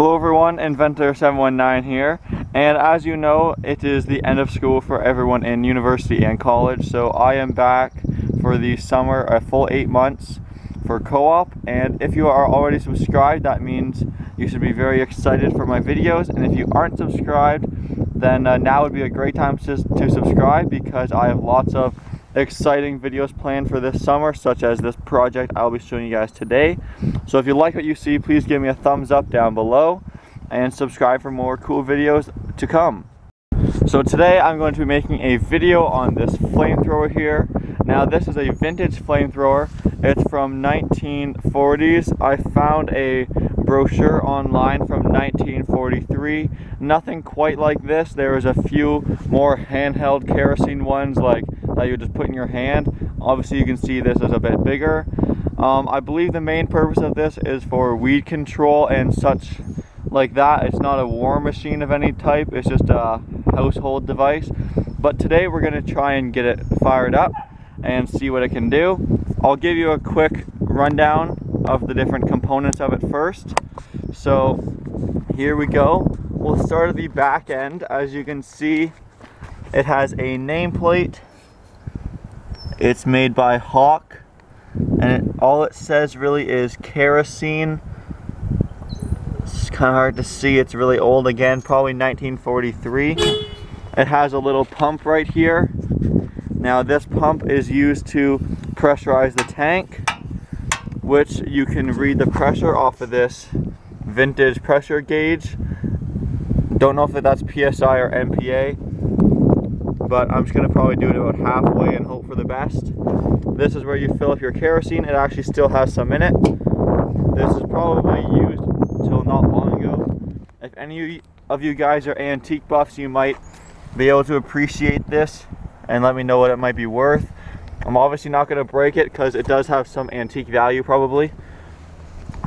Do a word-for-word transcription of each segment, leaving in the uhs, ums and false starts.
Hello everyone, inventor seven one nine here, and as you know, it is the end of school for everyone in university and college, so I am back for the summer, a full eight months for co-op, and if you are already subscribed, that means you should be very excited for my videos, and if you aren't subscribed, then uh, now would be a great time to, to subscribe, because I have lots of exciting videos planned for this summer, such as this project I'll be showing you guys today. So if you like what you see, please give me a thumbs up down below and subscribe for more cool videos to come. So today I'm going to be making a video on this flamethrower here. Now this is a vintage flamethrower. It's from nineteen forties. I found a brochure online from nineteen forty-three. Nothing quite like this. There was a few more handheld kerosene ones like that you just put in your hand. Obviously you can see this is a bit bigger. Um, I believe the main purpose of this is for weed control and such like that. It's not a war machine of any type. It's just a household device. But today we're going to try and get it fired up and see what it can do. I'll give you a quick rundown of the different components of it first. So here we go. We'll start at the back end. As you can see, it has a nameplate. It's made by Hauck, and it, all it says really is kerosene. It's kind of hard to see, it's really old again, probably nineteen forty-three. It has a little pump right here. Now this pump is used to pressurize the tank, which you can read the pressure off of this vintage pressure gauge. Don't know if that's P S I or M P A. But I'm just going to probably do it about halfway and hope for the best. This is where you fill up your kerosene. It actually still has some in it. This is probably used till not long ago. If any of you guys are antique buffs, you might be able to appreciate this and let me know what it might be worth. I'm obviously not going to break it because it does have some antique value probably.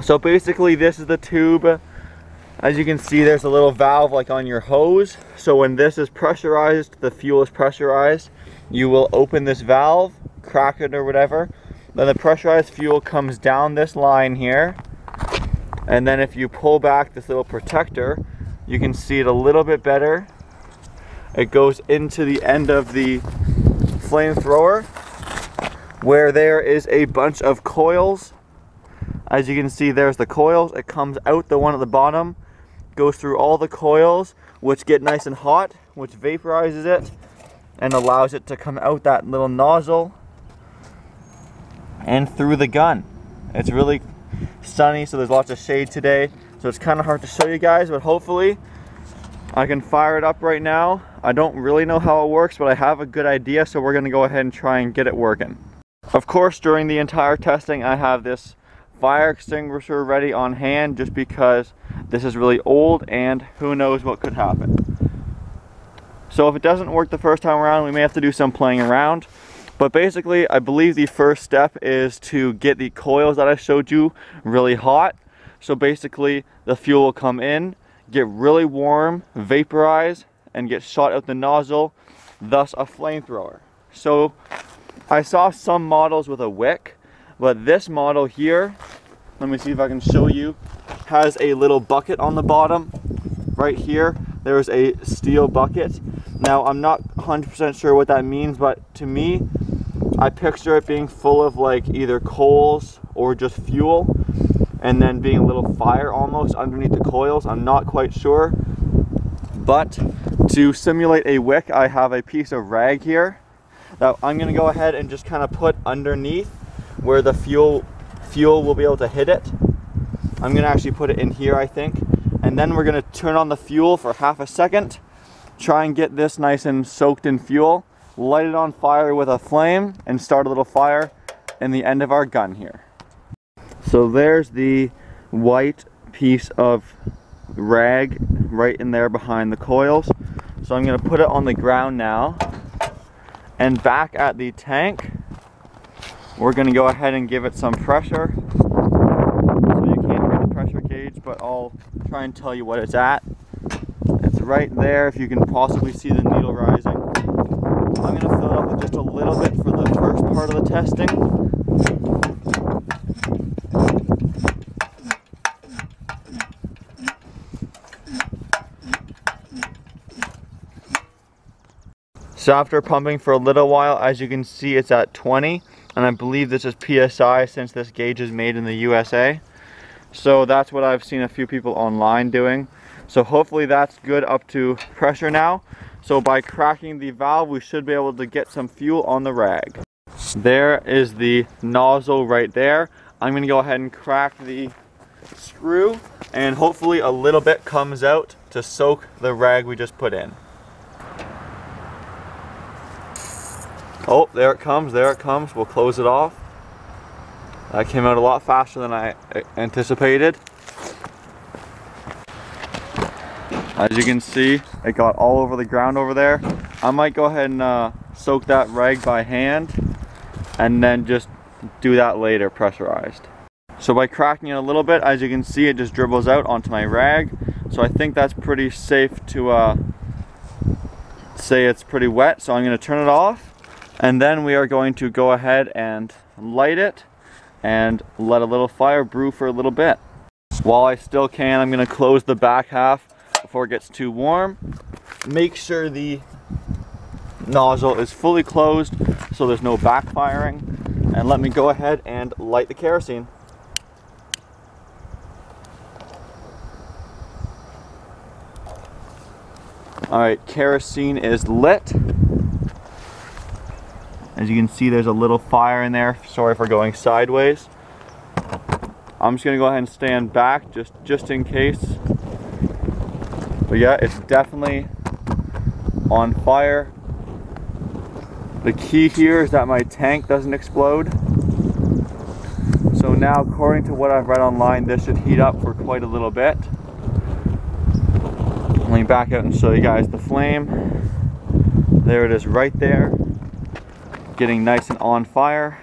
So basically this is the tube. As you can see, there's a little valve like on your hose, so when this is pressurized, the fuel is pressurized, you will open this valve, crack it or whatever, then the pressurized fuel comes down this line here, and then if you pull back this little protector, you can see it a little bit better. It goes into the end of the flamethrower, where there is a bunch of coils. As you can see, there's the coils. It comes out the one at the bottom, goes through all the coils, which get nice and hot, which vaporizes it and allows it to come out that little nozzle and through the gun. It's really sunny, so there's lots of shade today, so it's kind of hard to show you guys, but hopefully I can fire it up right now. I don't really know how it works, but I have a good idea, so we're going to go ahead and try and get it working. Of course, during the entire testing, I have this fire extinguisher ready on hand, just because this is really old and who knows what could happen. So if it doesn't work the first time around, we may have to do some playing around, but basically I believe the first step is to get the coils that I showed you really hot. So basically the fuel will come in, get really warm, vaporize, and get shot out the nozzle, thus a flamethrower. So I saw some models with a wick, but this model here, let me see if I can show you, has a little bucket on the bottom. Right here, there's a steel bucket. Now, I'm not one hundred percent sure what that means, but to me, I picture it being full of like either coals or just fuel, and then being a little fire almost underneath the coils. I'm not quite sure, but to simulate a wick, I have a piece of rag here that I'm gonna go ahead and just kind of put underneath where the fuel fuel will be able to hit it. I'm gonna actually put it in here, I think, and then we're gonna turn on the fuel for half a second, try and get this nice and soaked in fuel, light it on fire with a flame, and start a little fire in the end of our gun here. So there's the white piece of rag right in there behind the coils. So I'm gonna put it on the ground now, and back at the tank, we're going to go ahead and give it some pressure. So you can't read the pressure gauge, but I'll try and tell you what it's at. It's right there, if you can possibly see the needle rising. I'm going to fill it up with just a little bit for the first part of the testing. So after pumping for a little while, as you can see, it's at twenty, and I believe this is P S I since this gauge is made in the U S A. So that's what I've seen a few people online doing. So hopefully that's good up to pressure now. So by cracking the valve, we should be able to get some fuel on the rag. There is the nozzle right there. I'm gonna go ahead and crack the screw, and hopefully a little bit comes out to soak the rag we just put in. Oh, there it comes, there it comes. We'll close it off. That came out a lot faster than I anticipated. As you can see, it got all over the ground over there. I might go ahead and uh, soak that rag by hand and then just do that later pressurized. So by cracking it a little bit, as you can see, it just dribbles out onto my rag. So I think that's pretty safe to uh, say it's pretty wet. So I'm going to turn it off. And then we are going to go ahead and light it and let a little fire brew for a little bit. While I still can, I'm going to close the back half before it gets too warm. Make sure the nozzle is fully closed so there's no backfiring. And let me go ahead and light the kerosene. Alright, kerosene is lit. As you can see, there's a little fire in there. Sorry for going sideways. I'm just gonna go ahead and stand back just, just in case. But yeah, it's definitely on fire. The key here is that my tank doesn't explode. So now, according to what I've read online, this should heat up for quite a little bit. Let me back out and show you guys the flame. There it is right there. Getting nice and on fire,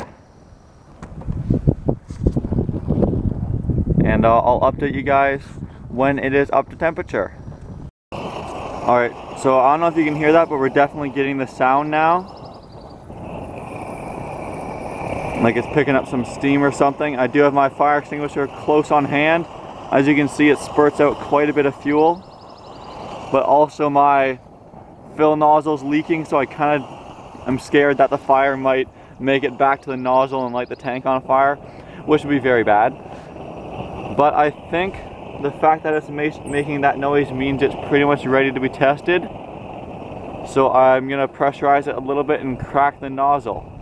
and uh, I'll update you guys when it is up to temperature. All right, so I don't know if you can hear that, but we're definitely getting the sound now, like it's picking up some steam or something. I do have my fire extinguisher close on hand. As you can see, it spurts out quite a bit of fuel, but also my fill nozzle's leaking, so I kind of I'm scared that the fire might make it back to the nozzle and light the tank on fire, which would be very bad. But I think the fact that it's making that noise means it's pretty much ready to be tested. So I'm gonna pressurize it a little bit and crack the nozzle.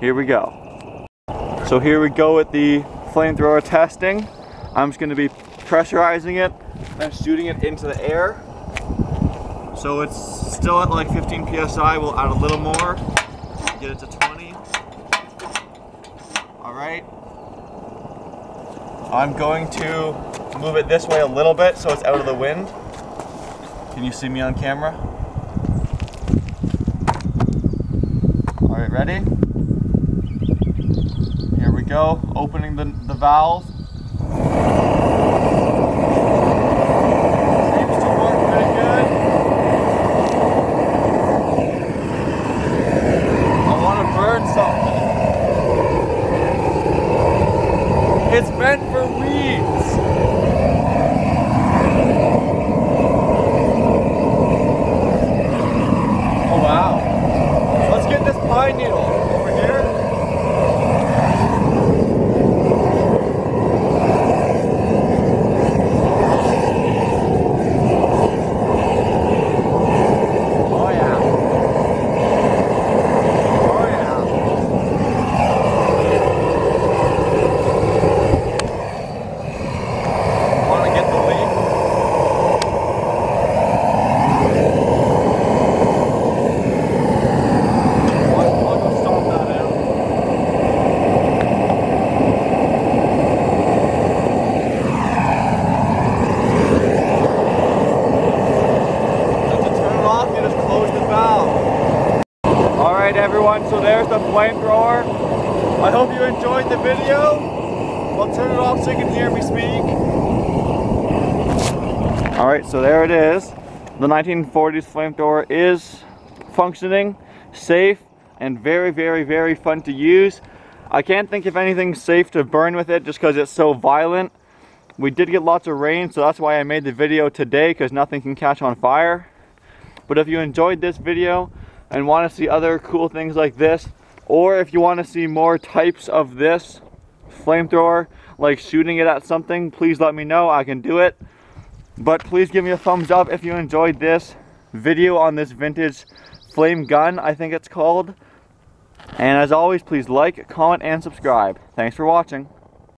Here we go. So here we go with the flamethrower testing. I'm just gonna be pressurizing it and shooting it into the air. So it's still at like fifteen P S I, we'll add a little more, get it to twenty. Alright. I'm going to move it this way a little bit so it's out of the wind. Can you see me on camera? Alright, ready? Here we go, opening the, the valve. It's meant for weeds! Oh wow. Let's get this pine needle over here. Oh yeah. Oh yeah. So there's the flamethrower. I hope you enjoyed the video. I'll turn it off so you can hear me speak. Alright, so there it is. The nineteen forties flamethrower is functioning, safe, and very, very, very fun to use. I can't think of anything safe to burn with it just because it's so violent. We did get lots of rain, so that's why I made the video today, because nothing can catch on fire. But if you enjoyed this video, and want to see other cool things like this, or if you want to see more types of this flamethrower, like shooting it at something, please let me know. I can do it. But please give me a thumbs up if you enjoyed this video on this vintage flame gun, I think it's called. And as always, please like, comment, and subscribe. Thanks for watching.